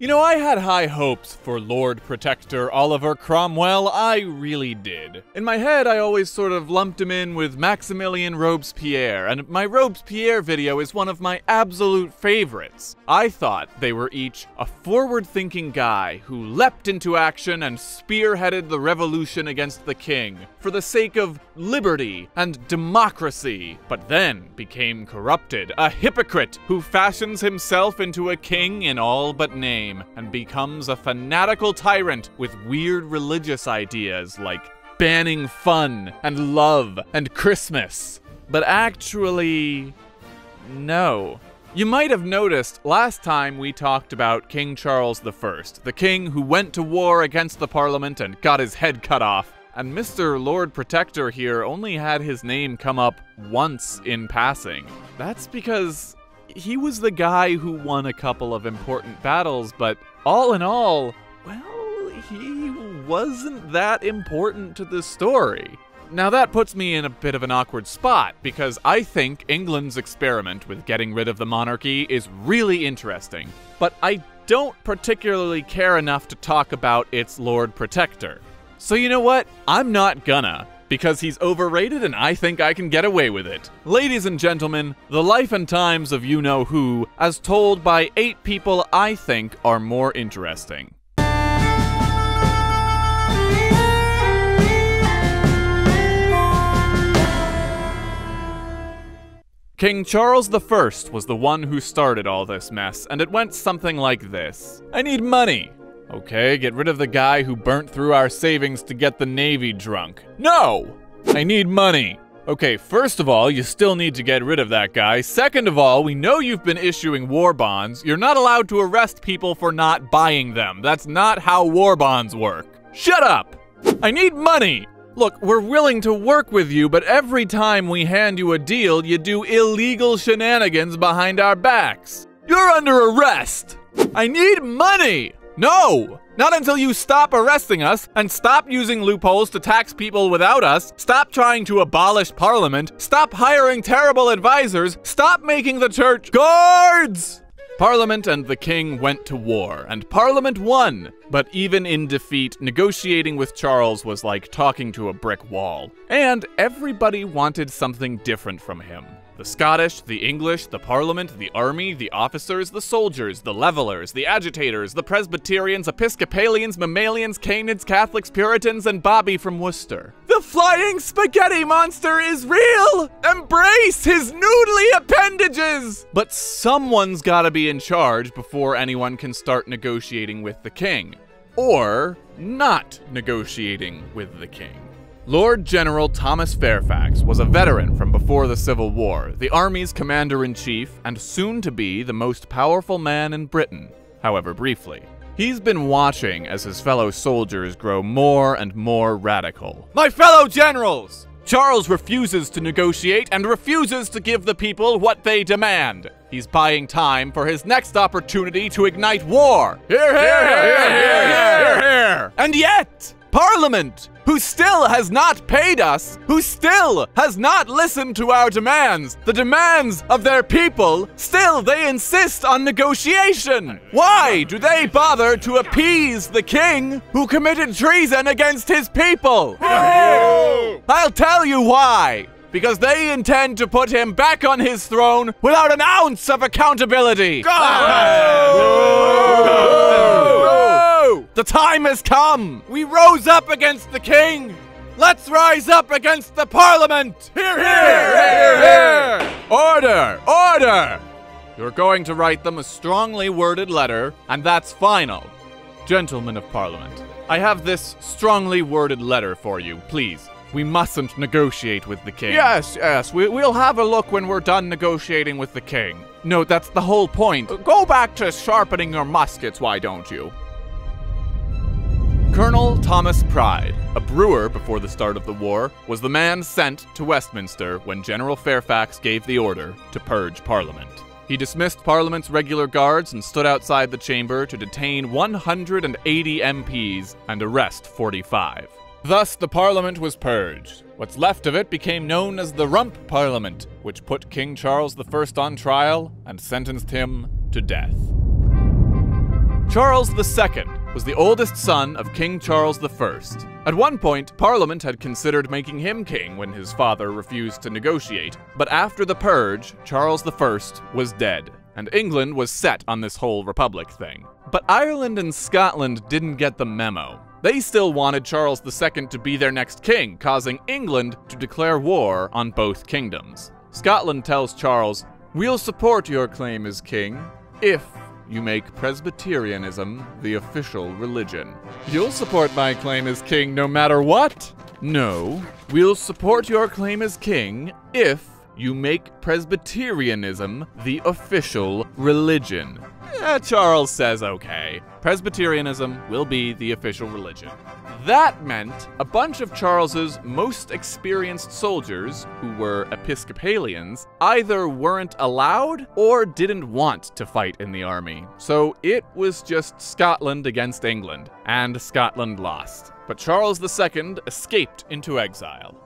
You know, I had high hopes for Lord Protector Oliver Cromwell, I really did. In my head, I always sort of lumped him in with Maximilian Robespierre, and my Robespierre video is one of my absolute favorites. I thought they were each a forward-thinking guy who leapt into action and spearheaded the revolution against the king, for the sake of liberty and democracy, but then became corrupted, a hypocrite who fashions himself into a king in all but name, and becomes a fanatical tyrant with weird religious ideas like banning fun and love and Christmas. But actually, no. You might have noticed last time we talked about King Charles I, the king who went to war against the Parliament and got his head cut off, and Mr. Lord Protector here only had his name come up once in passing. That's because he was the guy who won a couple of important battles, but all in all, well, he wasn't that important to the story. Now that puts me in a bit of an awkward spot, because I think England's experiment with getting rid of the monarchy is really interesting, but I don't particularly care enough to talk about its Lord Protector. So you know what? I'm not gonna. Because he's overrated and I think I can get away with it. Ladies and gentlemen, the life and times of you-know-who, as told by 8 people I think are more interesting. King Charles I was the one who started all this mess, and it went something like this. I need money. Okay, get rid of the guy who burnt through our savings to get the Navy drunk. No! I need money. Okay, first of all, you still need to get rid of that guy. Second of all, we know you've been issuing war bonds. You're not allowed to arrest people for not buying them. That's not how war bonds work. Shut up! I need money! Look, we're willing to work with you, but every time we hand you a deal, you do illegal shenanigans behind our backs. You're under arrest! I need money! No! Not until you stop arresting us, and stop using loopholes to tax people without us, stop trying to abolish Parliament, stop hiring terrible advisors, stop making the church guards! Parliament and the king went to war, and Parliament won. But even in defeat, negotiating with Charles was like talking to a brick wall. And everybody wanted something different from him. The Scottish, the English, the Parliament, the army, the officers, the soldiers, the levelers, the agitators, the Presbyterians, Episcopalians, Mammalians, Canids, Catholics, Puritans, and Bobby from Worcester. The flying spaghetti monster is real! Embrace his noodly appendages! But someone's gotta be in charge before anyone can start negotiating with the king. Or not negotiating with the king. Lord General Thomas Fairfax was a veteran from before the Civil War, the army's commander-in-chief, and soon to be the most powerful man in Britain, however briefly. He's been watching as his fellow soldiers grow more and more radical. My fellow generals! Charles refuses to negotiate and refuses to give the people what they demand. He's buying time for his next opportunity to ignite war. Hear, hear, hear, hear, hear, hear! And yet, Parliament, who still has not paid us, who still has not listened to our demands, the demands of their people, still they insist on negotiation. Why do they bother to appease the king who committed treason against his people? I'll tell you why. Because they intend to put him back on his throne without an ounce of accountability. The time has come! We rose up against the king! Let's rise up against the Parliament! Hear, hear, hear, hear! Order! Order! You're going to write them a strongly worded letter, and that's final. Gentlemen of Parliament, I have this strongly worded letter for you, please. We mustn't negotiate with the king. Yes, yes, we'll have a look when we're done negotiating with the king. No, that's the whole point. Go back to sharpening your muskets, why don't you? Colonel Thomas Pride, a brewer before the start of the war, was the man sent to Westminster when General Fairfax gave the order to purge Parliament. He dismissed Parliament's regular guards and stood outside the chamber to detain 180 MPs and arrest 45. Thus, the Parliament was purged. What's left of it became known as the Rump Parliament, which put King Charles I on trial and sentenced him to death. Charles II was the oldest son of King Charles I. At one point, Parliament had considered making him king when his father refused to negotiate, but after the Purge, Charles I was dead, and England was set on this whole republic thing. But Ireland and Scotland didn't get the memo. They still wanted Charles II to be their next king, causing England to declare war on both kingdoms. Scotland tells Charles, "We'll support your claim as king if you make Presbyterianism the official religion." "You'll support my claim as king no matter what?" "No, we'll support your claim as king if you make Presbyterianism the official religion." Charles says okay. Presbyterianism will be the official religion. That meant a bunch of Charles's most experienced soldiers, who were Episcopalians, either weren't allowed or didn't want to fight in the army. So it was just Scotland against England, and Scotland lost. But Charles II escaped into exile.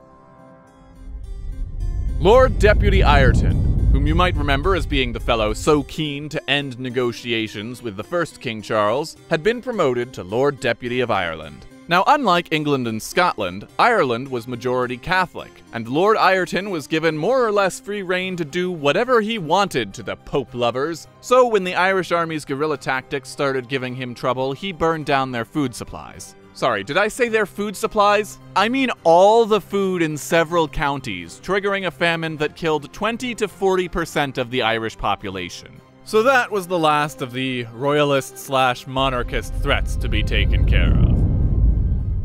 Lord Deputy Ireton, whom you might remember as being the fellow so keen to end negotiations with the first King Charles, had been promoted to Lord Deputy of Ireland. Now, unlike England and Scotland, Ireland was majority Catholic, and Lord Ireton was given more or less free rein to do whatever he wanted to the Pope lovers, so when the Irish army's guerrilla tactics started giving him trouble, he burned down their food supplies. Sorry, did I say their food supplies? I mean all the food in several counties, triggering a famine that killed 20 to 40% of the Irish population. So that was the last of the royalist/monarchist threats to be taken care of.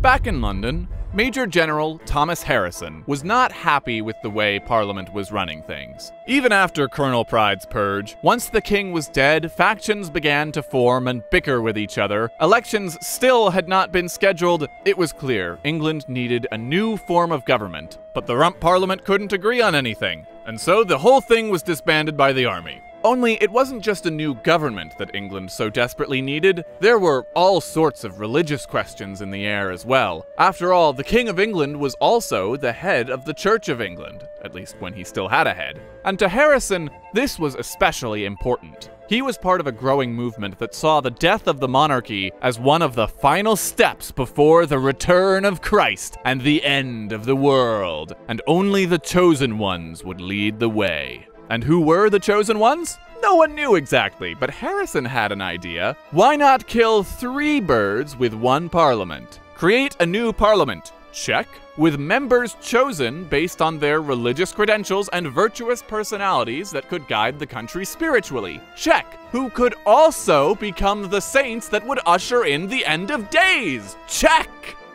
Back in London, Major General Thomas Harrison was not happy with the way Parliament was running things. Even after Colonel Pride's purge, once the king was dead, factions began to form and bicker with each other. Elections still had not been scheduled. It was clear England needed a new form of government, but the Rump Parliament couldn't agree on anything, and so the whole thing was disbanded by the army. Only it wasn't just a new government that England so desperately needed. There were all sorts of religious questions in the air as well. After all, the King of England was also the head of the Church of England, at least when he still had a head. And to Harrison, this was especially important. He was part of a growing movement that saw the death of the monarchy as one of the final steps before the return of Christ and the end of the world, and only the chosen ones would lead the way. And who were the chosen ones? No one knew exactly, but Harrison had an idea. Why not kill three birds with one parliament? Create a new parliament, check, with members chosen based on their religious credentials and virtuous personalities that could guide the country spiritually, check, who could also become the saints that would usher in the end of days, check.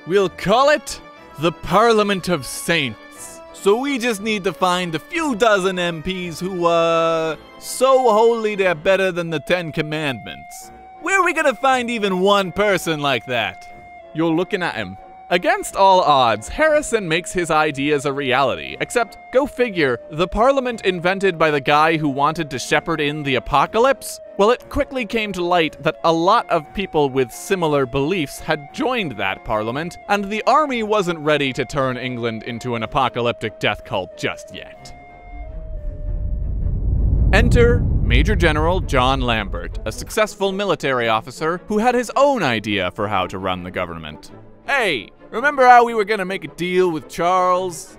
We'll call it the Parliament of Saints. So we just need to find a few dozen MPs who are so holy they're better than the 10 Commandments. Where are we gonna find even one person like that? You're looking at him. Against all odds, Harrison makes his ideas a reality, except, go figure, the parliament invented by the guy who wanted to shepherd in the apocalypse? Well, it quickly came to light that a lot of people with similar beliefs had joined that parliament, and the army wasn't ready to turn England into an apocalyptic death cult just yet. Enter Major General John Lambert, a successful military officer who had his own idea for how to run the government. "Hey, remember how we were gonna make a deal with Charles?" Yes.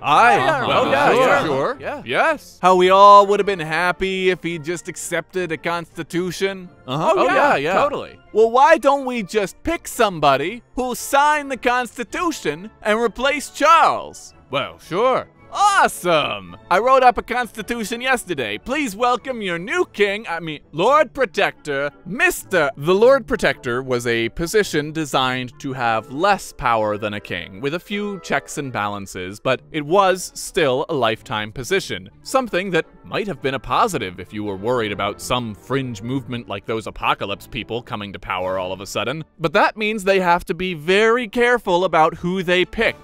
"How we all would have been happy if he just accepted a constitution?" Totally. "Well, why don't we just pick somebody who'll sign the constitution and replace Charles?" "Well, sure." "Awesome! I wrote up a constitution yesterday. Please welcome your new king, Lord Protector, Mr." The Lord Protector was a position designed to have less power than a king, with a few checks and balances, but it was still a lifetime position, something that might have been a positive if you were worried about some fringe movement like those apocalypse people coming to power all of a sudden. But that means they have to be very careful about who they pick.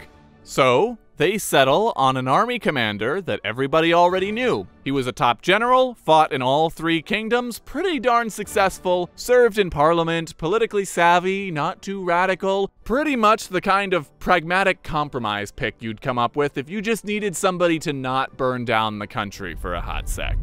So they settle on an army commander that everybody already knew. He was a top general, fought in all three kingdoms, pretty darn successful, served in parliament, politically savvy, not too radical. Pretty much the kind of pragmatic compromise pick you'd come up with if you just needed somebody to not burn down the country for a hot sec.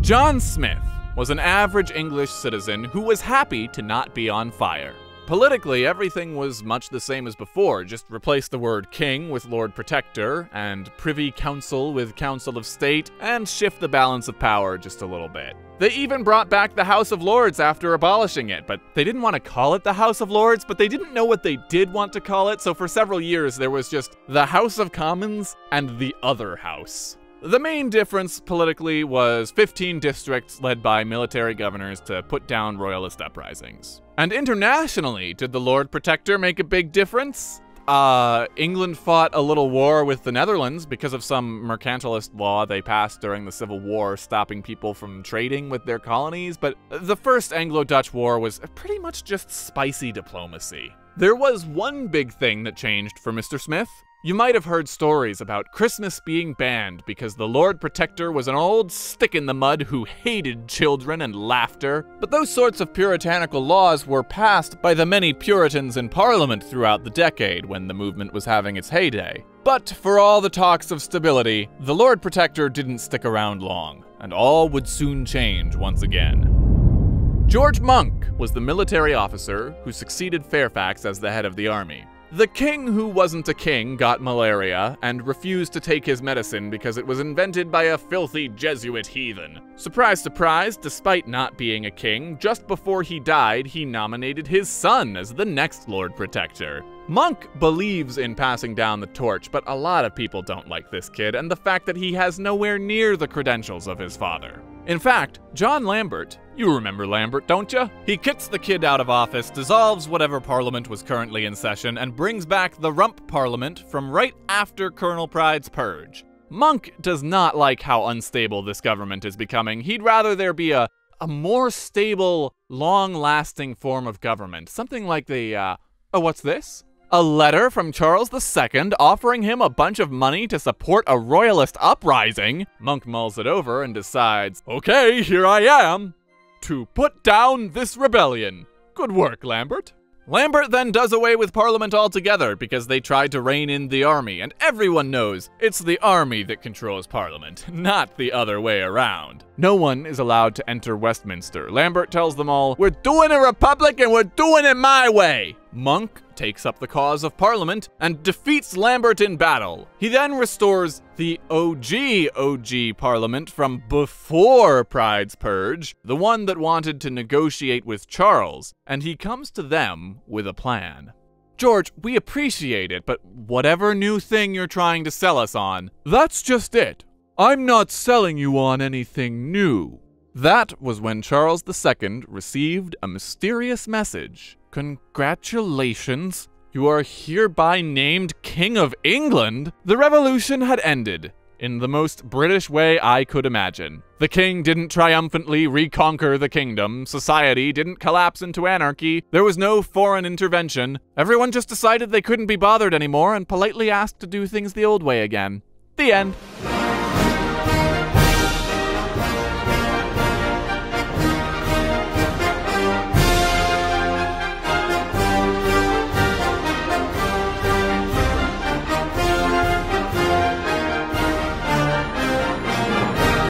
John Smith was an average English citizen who was happy to not be on fire. Politically, everything was much the same as before, just replace the word king with Lord Protector, and Privy Council with Council of State, and shift the balance of power just a little bit. They even brought back the House of Lords after abolishing it, but they didn't want to call it the House of Lords, but they didn't know what they did want to call it, so for several years there was just the House of Commons and the other house. The main difference politically was 15 districts led by military governors to put down royalist uprisings. And internationally, did the Lord Protector make a big difference? England fought a little war with the Netherlands because of some mercantilist law they passed during the Civil War stopping people from trading with their colonies, but the first Anglo-Dutch War was pretty much just spicy diplomacy. There was one big thing that changed for Mr. Smith. You might have heard stories about Christmas being banned because the Lord Protector was an old stick-in-the-mud who hated children and laughter, but those sorts of puritanical laws were passed by the many Puritans in Parliament throughout the decade when the movement was having its heyday. But for all the talks of stability, the Lord Protector didn't stick around long, and all would soon change once again. George Monk was the military officer who succeeded Fairfax as the head of the army. The king who wasn't a king got malaria and refused to take his medicine because it was invented by a filthy Jesuit heathen. Surprise, surprise, despite not being a king, just before he died, he nominated his son as the next Lord Protector. Monk believes in passing down the torch, but a lot of people don't like this kid and the fact that he has nowhere near the credentials of his father. In fact, John Lambert, you remember Lambert, don't you? He kicks the kid out of office, dissolves whatever parliament was currently in session, and brings back the Rump Parliament from right after Colonel Pride's Purge. Monk does not like how unstable this government is becoming. He'd rather there be a more stable, long-lasting form of government. Something like the, oh, what's this? A letter from Charles II offering him a bunch of money to support a royalist uprising. Monk mulls it over and decides, okay, here I am, to put down this rebellion. Good work, Lambert. Lambert then does away with Parliament altogether because they tried to rein in the army, and everyone knows it's the army that controls Parliament, not the other way around. No one is allowed to enter Westminster. Lambert tells them all, we're doing a republic and we're doing it my way. Monk takes up the cause of Parliament and defeats Lambert in battle. He then restores the OG Parliament from before Pride's Purge, the one that wanted to negotiate with Charles, and he comes to them with a plan. George, we appreciate it, but whatever new thing you're trying to sell us on, that's just it. I'm not selling you on anything new. That was when Charles II received a mysterious message. Congratulations, you are hereby named King of England. The revolution had ended, in the most British way I could imagine. The king didn't triumphantly reconquer the kingdom, society didn't collapse into anarchy, there was no foreign intervention. Everyone just decided they couldn't be bothered anymore and politely asked to do things the old way again. The end.